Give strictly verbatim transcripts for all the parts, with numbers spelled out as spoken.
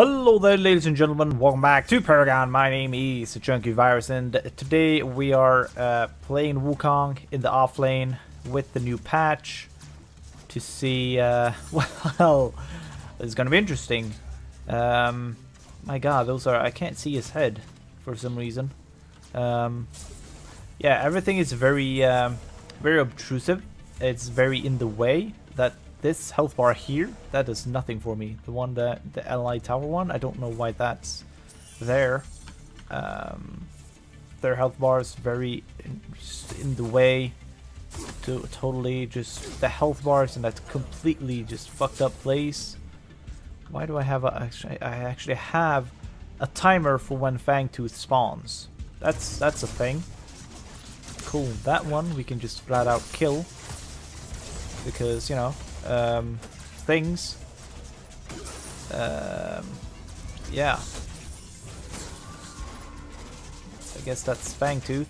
Hello there, ladies and gentlemen, welcome back to Paragon. My name is JunkyVirus, and today we are uh, playing Wukong in the off lane with the new patch to see, uh, well, it's gonna be interesting. Um, my god, those are, I can't see his head for some reason. Um, yeah, everything is very, um, very obtrusive. It's very in the way. That this health bar here, that does nothing for me. The one that the L I tower one, I don't know why that's there. Um, their health bar is very in, in the way. To totally just the health bars in that completely just fucked up place. Why do I have a? Actually, I actually have a timer for when Fangtooth spawns. That's that's a thing. Cool. That one we can just flat out kill. Because, you know, um, things, um, yeah, I guess that's Fangtooth,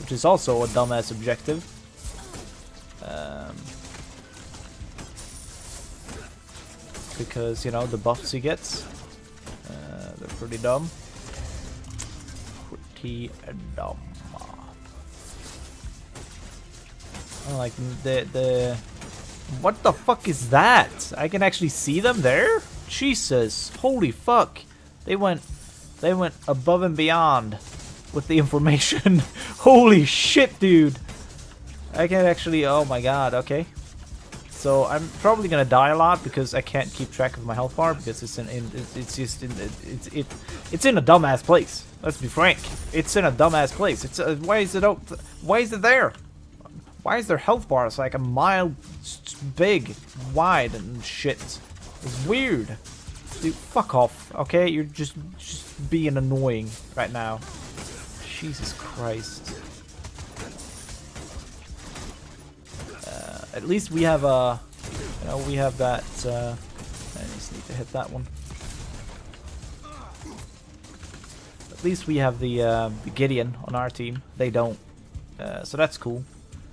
which is also a dumbass objective. Um, because, you know, the buffs he gets, uh, they're pretty dumb, pretty dumb. Like the the what the fuck is that? I can actually see them there? Jesus, holy fuck. They went they went above and beyond with the information. Holy shit, dude. I can actually, oh my god, okay. So I'm probably gonna die a lot because I can't keep track of my health bar because it's in, in it's just in it's it it's in a dumbass place. Let's be frank. It's in a dumbass place. It's uh, why is it out why is it there? Why is their health bar like a mile big, wide, and shit? It's weird. Dude, fuck off, okay? You're just, just being annoying right now. Jesus Christ. Uh, at least we have a... You know, we have that... Uh, I just need to hit that one. At least we have the, uh, the Gideon on our team. They don't. Uh, so that's cool.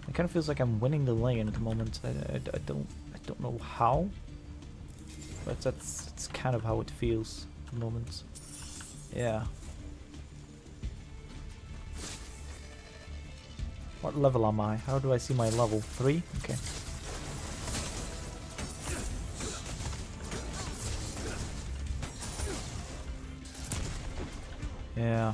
It kind of feels like I'm winning the lane at the moment. I, I, I don't, I don't know how, but that's, that's kind of how it feels at the moment. Yeah. What level am I? How do I see my level? Three? Okay. Yeah.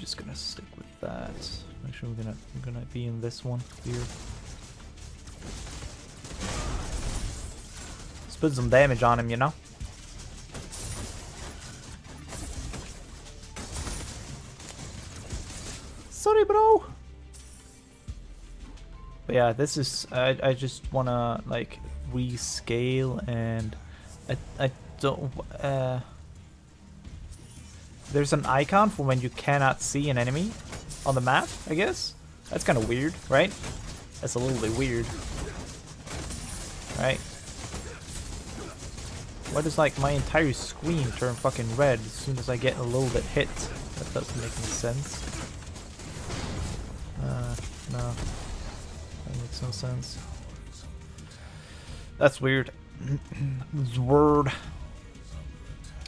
Just gonna stick with that. Make sure we're gonna we're gonna be in this one here. Let's put some damage on him, you know. Sorry, bro. But yeah, this is. I I just wanna like rescale and I I don't. Uh, There's an icon for when you cannot see an enemy on the map, I guess? That's kind of weird, right? That's a little bit weird. Right? Why does, like, my entire screen turn fucking red as soon as I get a little bit hit? That doesn't make any sense. Uh, no. That makes no sense. That's weird. It's weird.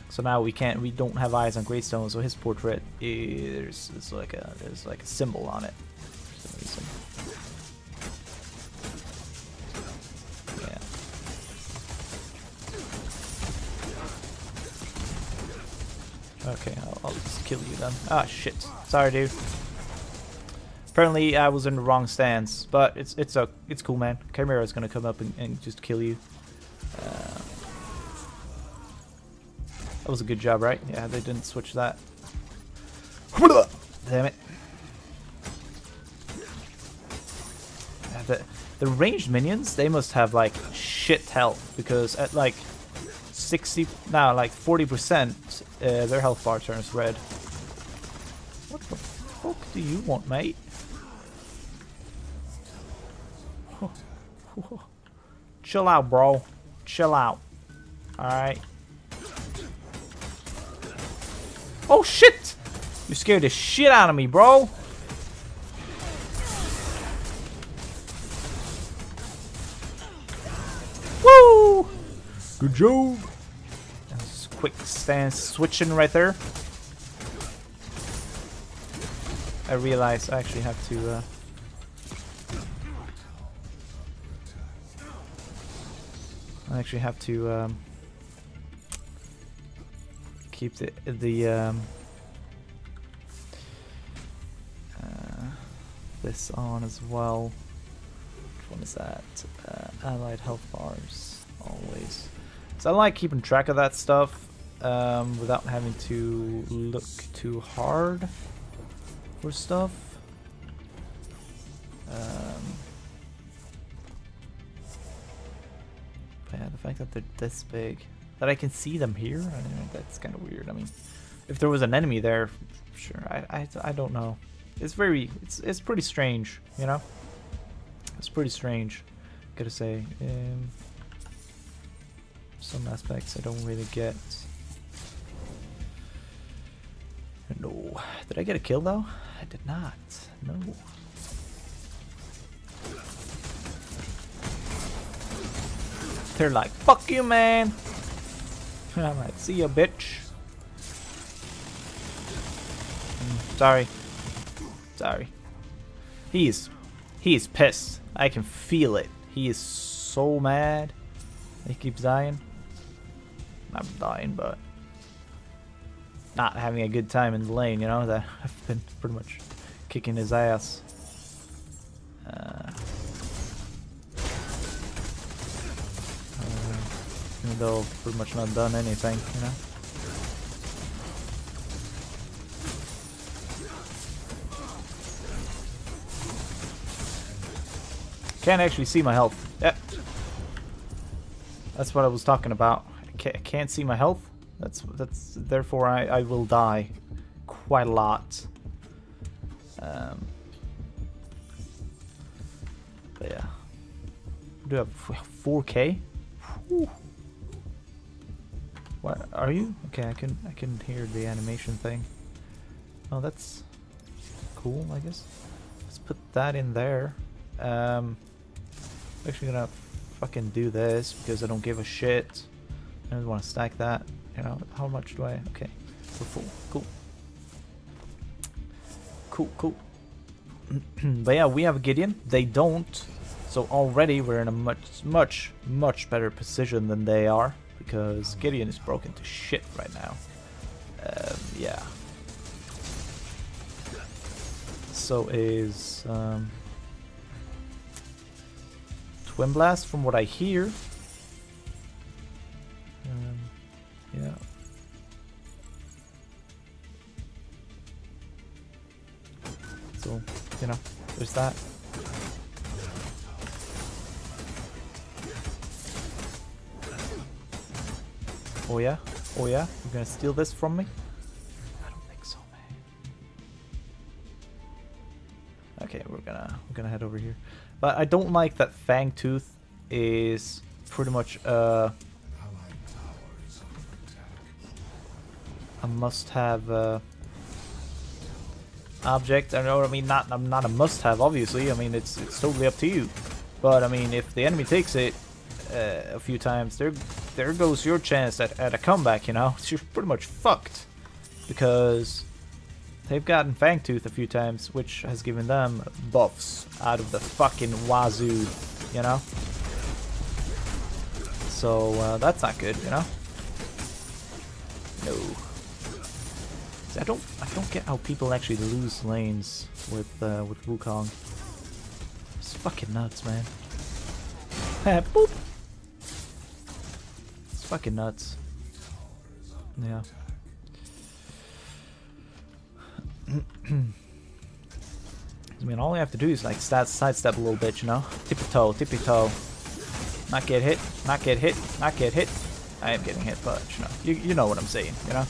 So now we can't, we don't have eyes on Greystone, so his portrait is, is like a, there's like a symbol on it for some reason. Yeah. Okay, I'll, I'll just kill you then. Ah, shit. Sorry, dude. Apparently I was in the wrong stance, but it's it's a it's cool, man. Chimera is gonna come up and, and just kill you. Uh, That was a good job, right? Yeah, they didn't switch that. Damn it. Yeah, the, the ranged minions, they must have like shit health because at like sixty, now like forty percent, uh, their health bar turns red. What the fuck do you want, mate? Oh, oh. Chill out, bro. Chill out. Alright. Oh shit! You scared the shit out of me, bro! Good job. That's quick stance switching right there. I realize I actually have to. Uh... I actually have to um, keep the the um, uh, this on as well. Which one is that? Uh, allied health bars, always. So I like keeping track of that stuff um, without having to look too hard for stuff. Um, yeah, the fact that they're this big, that I can see them here, I don't know, that's kind of weird. I mean, if there was an enemy there, sure. I, I, I don't know. It's very, it's it's pretty strange, you know. It's pretty strange, gotta say. Um, Some aspects I don't really get. No. Did I get a kill though? I did not. No. They're like, fuck you, man! I'm like, see ya, bitch. Mm, sorry. Sorry. He is, he is pissed. I can feel it. He is so mad. He keeps dying. I'm dying, but not having a good time in the lane, you know, that I've been pretty much kicking his ass. Uh, uh, even though I've pretty much not done anything, you know. Can't actually see my health. Yep. That's what I was talking about. I can't see my health. That's that's. Therefore, I, I will die quite a lot. Um, but yeah, I do have four K. Whew. What are you? Okay, I can I can hear the animation thing. Oh, that's cool. I guess let's put that in there. Um, I'm actually gonna fucking do this because I don't give a shit. I don't want to stack that. You know, how much do I? Okay, we're full. Cool. Cool, cool. But yeah, we have Gideon. They don't. So already we're in a much, much, much better position than they are because Gideon is broken to shit right now. Um, yeah. So is um, Twin Blast, from what I hear. Um, yeah. So, you know, there's that. Oh yeah, oh yeah, you're gonna steal this from me? I don't think so, man. Okay, we're gonna we're gonna head over here. But I don't like that Fangtooth is pretty much uh must-have uh, object. I know. I mean, not. I'm not a must-have. Obviously. I mean, it's it's totally up to you. But I mean, if the enemy takes it uh, a few times, there there goes your chance at at a comeback. You know, you're pretty much fucked because they've gotten Fangtooth a few times, which has given them buffs out of the fucking wazoo. You know. So uh, that's not good. You know. No. I don't, I don't get how people actually lose lanes with uh, with Wukong. It's fucking nuts, man. Boop. It's fucking nuts. Yeah. I mean, all I have to do is like side sidestep a little bit, you know, tippy toe, tippy toe, not get hit, not get hit, not get hit. I am getting hit, but you know, you you know what I'm saying, you know.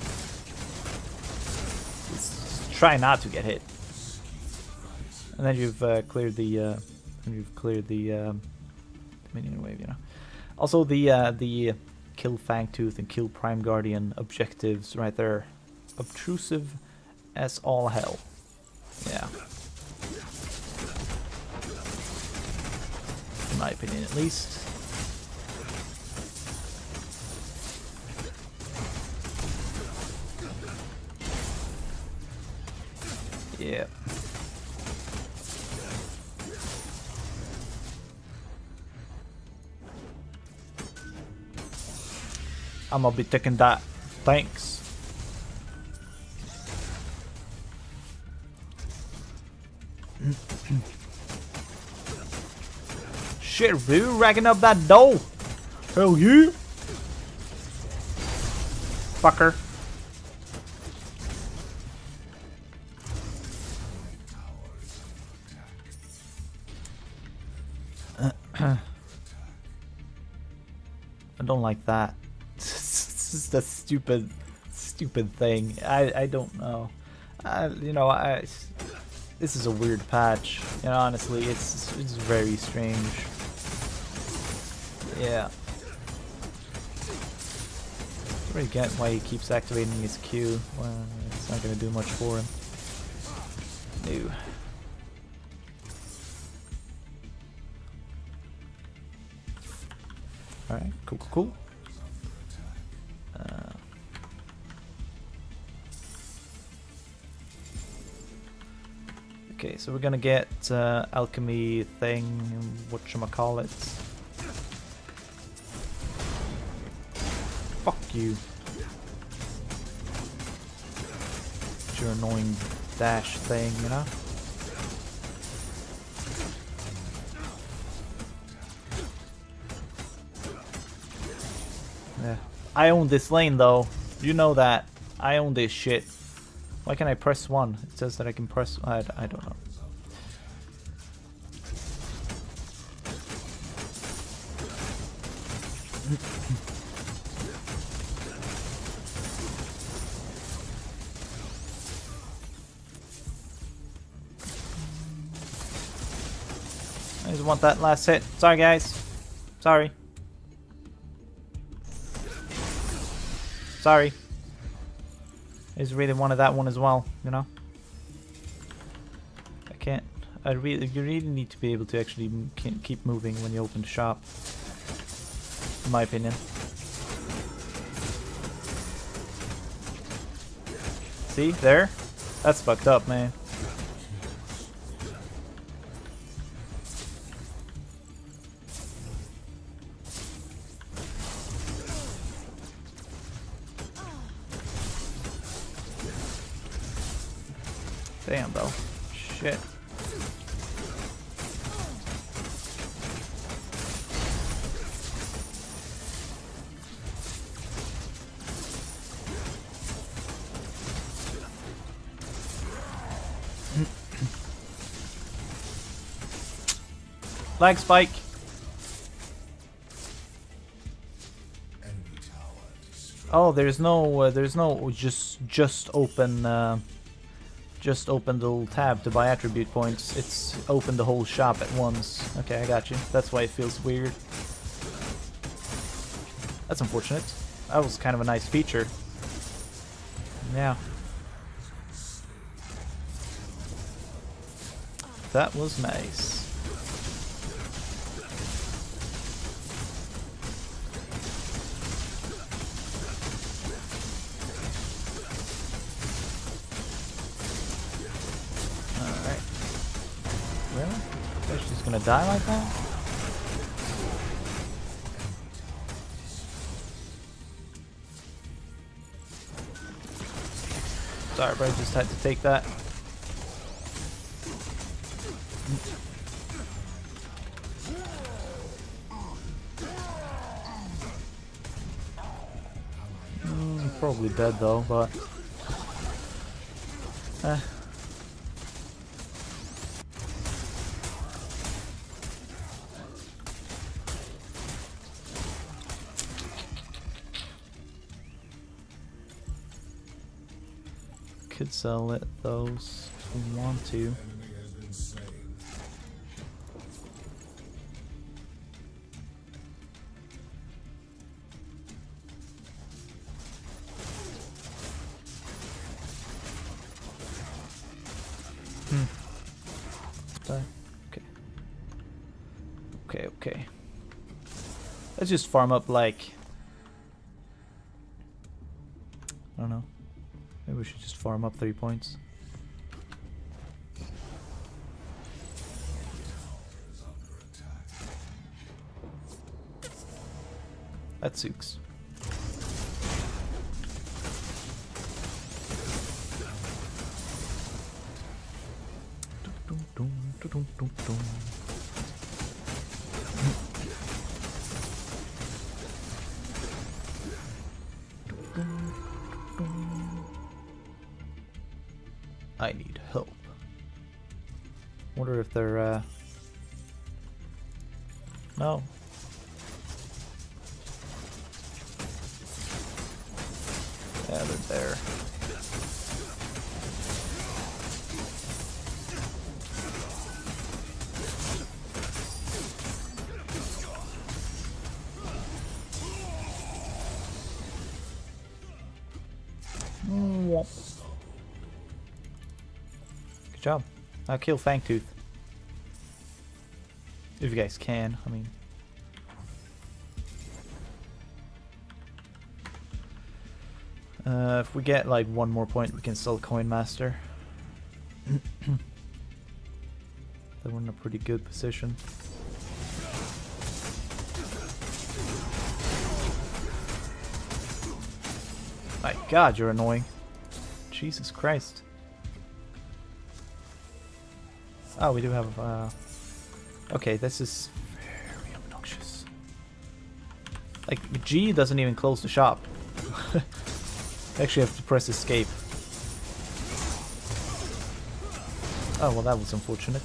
Try not to get hit, and then you've uh, cleared the, uh, and you've cleared the um, minion wave. You know, also the uh, the kill Fangtooth and kill Prime Guardian objectives right there, obtrusive as all hell. Yeah, in my opinion, at least. I'm gonna be taking that. Thanks. Shit, Roo, racking up that dough. Hell yeah. Fucker. I don't like that. It's just a stupid, stupid thing. I, I don't know. I, you know, I... This is a weird patch, and honestly, it's it's very strange. Yeah. I really get why he keeps activating his Q. Well, it's not gonna do much for him. No. All right. Cool. Cool. Cool. Okay, so we're gonna get uh, alchemy thing, whatchamacallit. Fuck you. It's your annoying dash thing, you know? Yeah. I own this lane though, you know that. I own this shit. Why can I press one? It says that I can press... I, I don't know. I just want that last hit. Sorry guys. Sorry. Sorry. Is really wanted that one as well, you know. I can't. I really, you really need to be able to actually m keep moving when you open the shop, in my opinion. See there? That's fucked up, man. Damn, bro. Shit. Lag spike. Oh, there's no, uh, there's no just, just open. Uh, Just open the little tab to buy attribute points. It's open the whole shop at once. Okay, I got you. That's why it feels weird. That's unfortunate. That was kind of a nice feature. Yeah. That was nice. Gonna die like that? Sorry, bro, just had to take that. Mm, probably dead though, but eh. Could sell it those if we want to. Hmm. Die. Okay. Okay, okay. Let's just farm up like... I don't know. Maybe we should just farm up three points. That sucks. I need help. Wonder if they're uh no. Yeah, they're there. Job. I'll kill Fangtooth. If you guys can, I mean. Uh, if we get like one more point, we can sell Coin Master. Then we're in a pretty good position. My God, you're annoying. Jesus Christ. Oh, we do have, uh... okay, this is very obnoxious. Like, G doesn't even close the shop. Actually, I have to press escape. Oh, well, that was unfortunate.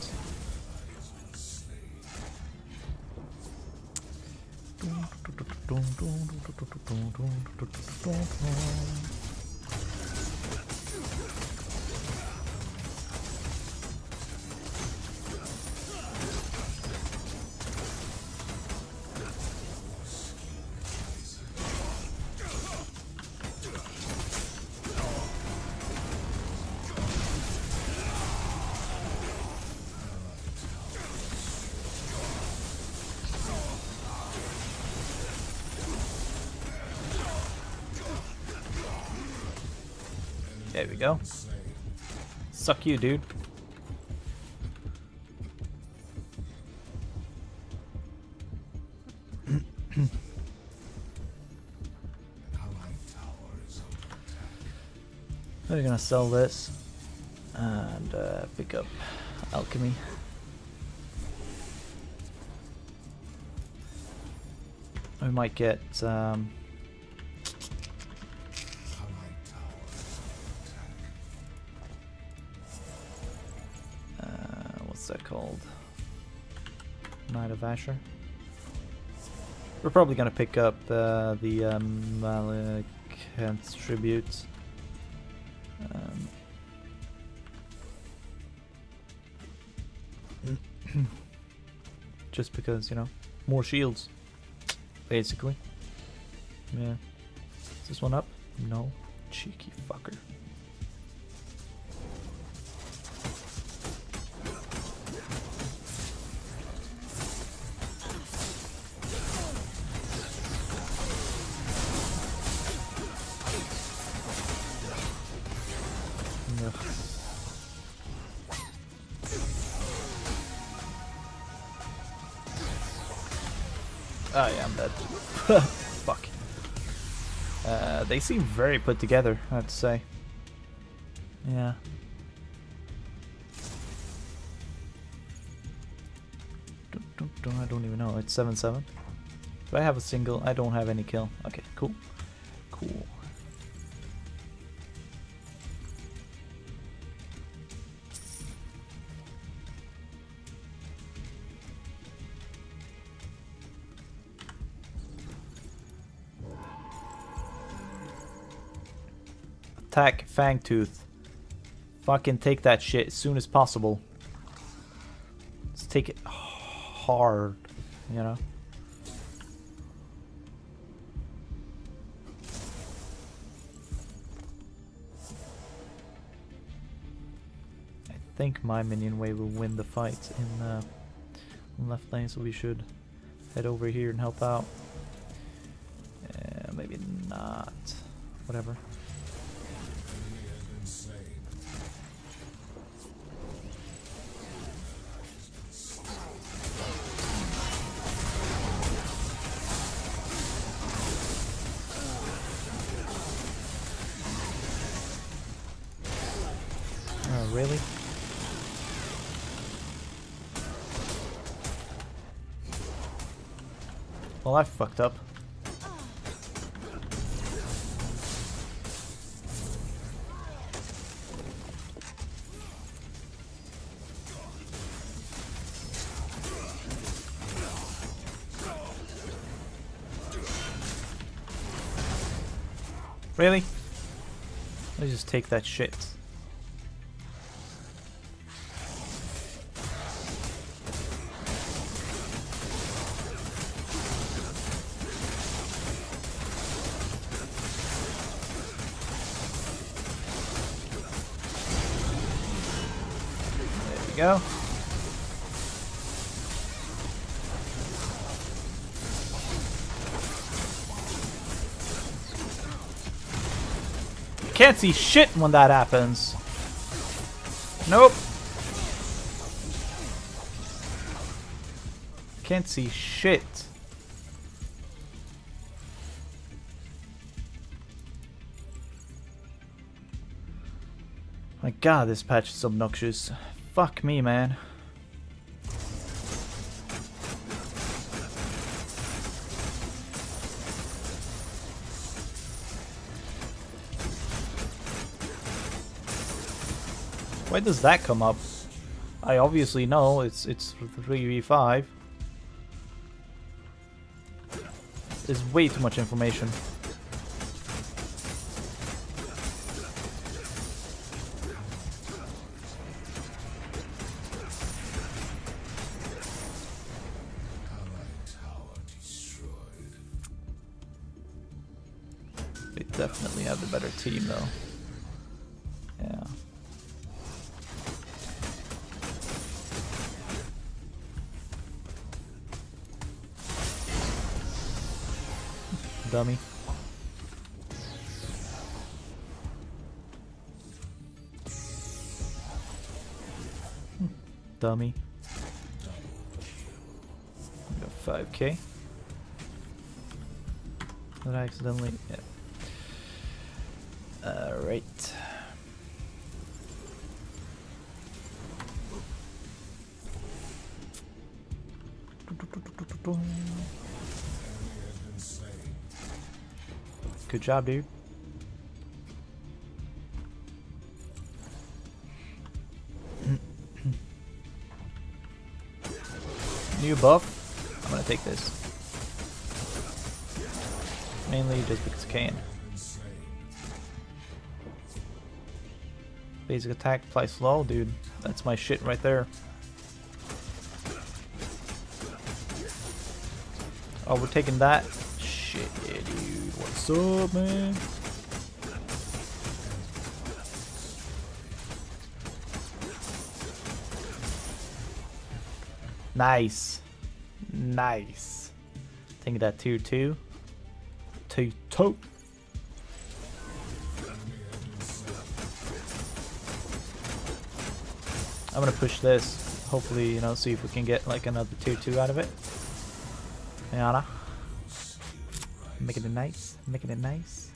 There we go. Suck you, dude. We're gonna sell this and uh, pick up alchemy. We might get um, called Knight of Asher. We're probably gonna pick up uh, the um, Malakanth Tribute. Um. Just because, you know, more shields, basically. Yeah. Is this one up? No. Cheeky fucker. Oh yeah, I'm dead. Fuck. Uh, they seem very put together, I have to say. Yeah. Don't, don't, don't, I don't even know. It's seven seven. Do I have a single? I don't have any kill. Okay, cool. Cool. Attack Fangtooth. Fucking take that shit as soon as possible. Let's take it hard, you know. I think my minion wave will win the fight in uh, left lane, so we should head over here and help out. Uh, maybe not. Whatever. Really? Well, I fucked up. Really? Let me just take that shit. There we go. Can't see shit when that happens. Nope. Can't see shit. My god, this patch is obnoxious. Fuck me, man. Why does that come up? I obviously know it's it's three v five. There's way too much information. They definitely have a better team though. Yeah. Dummy. Dummy. We got five K. Did I accidentally? Yeah. Alright. Good job, dude. New buff. I'm gonna take this. Mainly just because I can. Basic attack, fly slow, dude. That's my shit right there. Oh, we're taking that. Shit, yeah, dude. What's up, man? Nice. Nice. Think of that two two. two two. I'm gonna push this. Hopefully, you know, see if we can get like another two two out of it. Yeah. Making it nice, making it nice.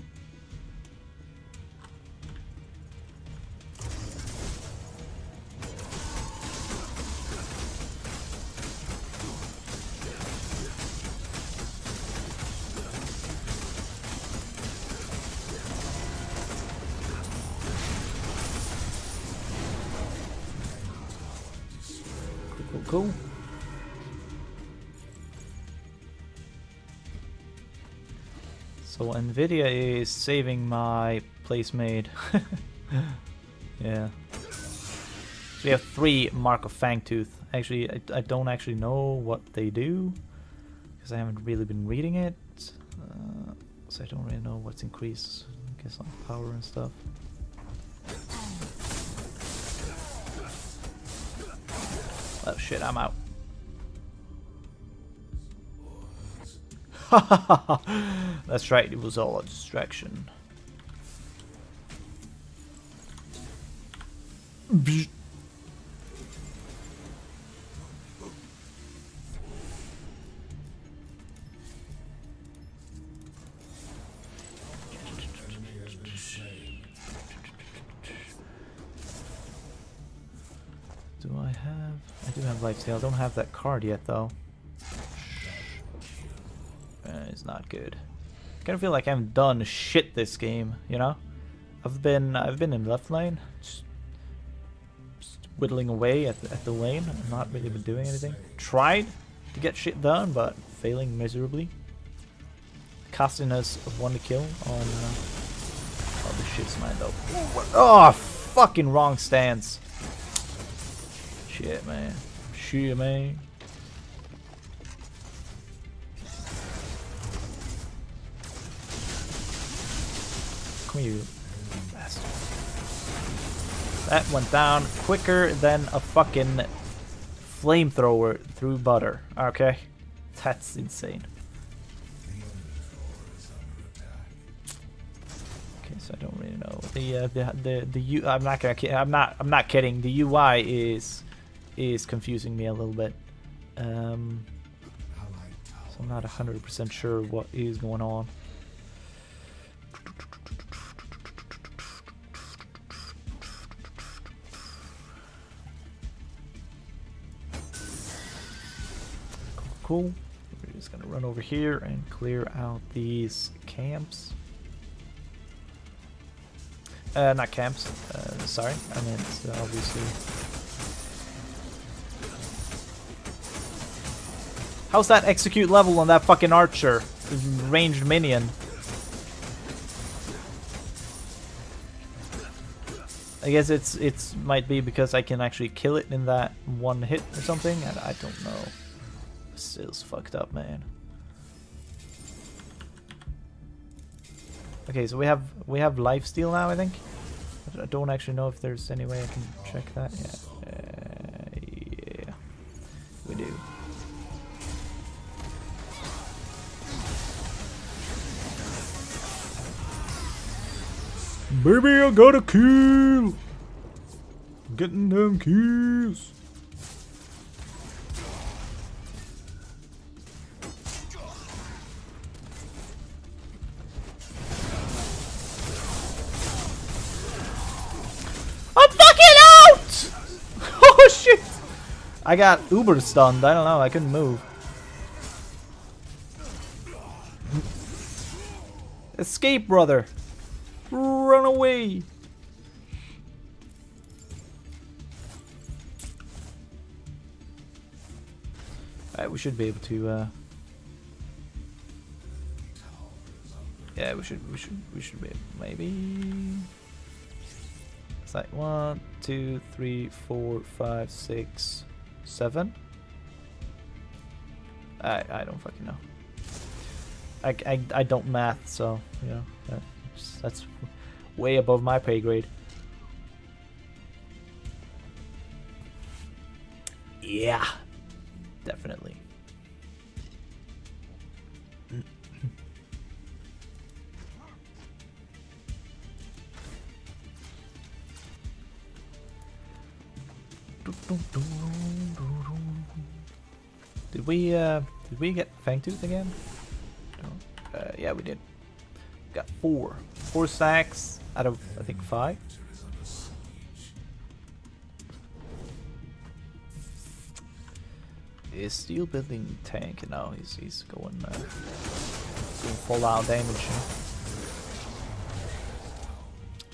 Cool, cool, cool. So Nvidia is saving my place made. Yeah. So we have three Mark of Fangtooth. Actually, I, I don't actually know what they do because I haven't really been reading it. Uh, so I don't really know what's increased. I guess on power and stuff. Oh shit, I'm out. That's right, it was all a distraction. Do I have... I do have life steal. I don't have that card yet though. uh, is not good. I kind of feel like I haven't done shit this game, you know? I've been I've been in left lane, just, just whittling away at the, at the lane. I've not really been doing anything. Tried to get shit done, but failing miserably. Costing us one to kill on... Uh, oh, this shit's mine though. Oh, fucking wrong stance. Shit, man. Shit, man. Come here, you bastard. That went down quicker than a fucking flamethrower through butter. Okay? That's insane. Okay, so I don't really know. The uh, the the the U I'm not gonna I'm not I'm not kidding. The U I is is confusing me a little bit. Um, so I'm not one hundred percent sure what is going on. Cool. We're just gonna run over here and clear out these camps. Uh, not camps. Uh, sorry, I meant uh, obviously. How's that execute level on that fucking archer? Ranged minion. I guess it's it's might be because I can actually kill it in that one hit or something. And I don't know. Still's fucked up, man. Okay, so we have we have lifesteal now, I think. I don't actually know if there's any way I can check that. Yeah, uh, yeah. We do. Baby, I gotta kill. Getting them kills. I got uber stunned, I don't know, I couldn't move. Escape, brother! Run away! Alright, we should be able to uh Yeah, we should we should we should be able, maybe. It's like one, two, three, four, five, six. Seven? I I don't fucking know. I, I, I don't math, so you know that's, that's way above my pay grade. Yeah, definitely. Did we uh, did we get Fangtooth again? No. Uh, yeah, we did. Got four, four stacks out of I think five. Is steel building tank? No, he's he's going uh, doing full out damage.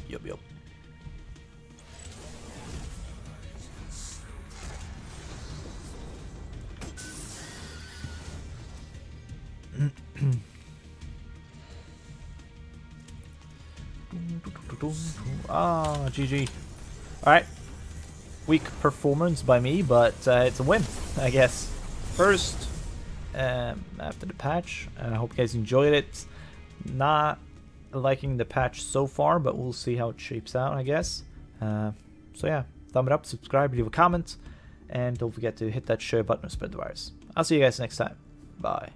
Yup, yup. Ah, oh, G G. Alright. Weak performance by me, but uh, it's a win, I guess. First, um, after the patch. I uh, hope you guys enjoyed it. Not liking the patch so far, but we'll see how it shapes out, I guess. Uh, so yeah, thumb it up, subscribe, leave a comment, and don't forget to hit that share button and spread the virus. I'll see you guys next time. Bye.